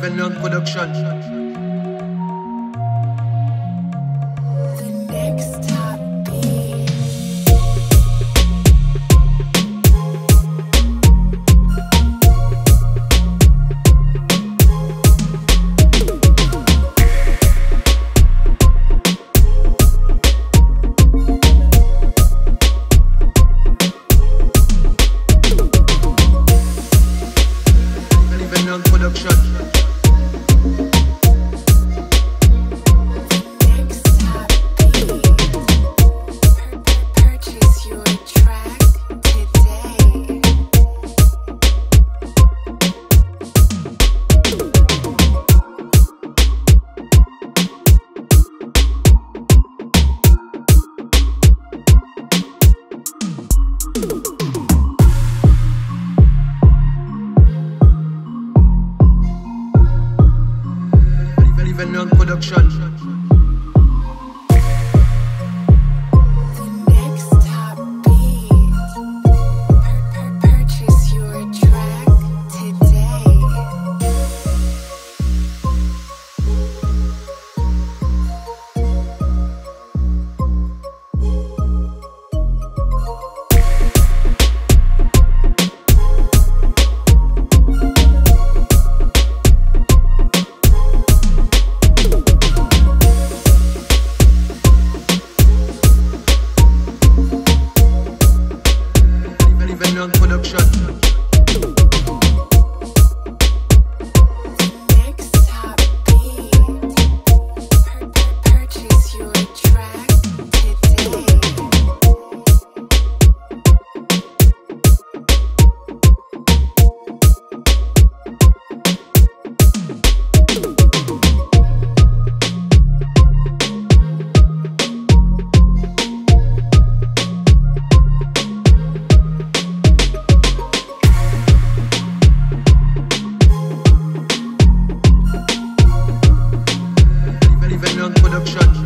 Venom Production. The Next Top Beat. Venom Production. Venom Production. Venom Production. Production.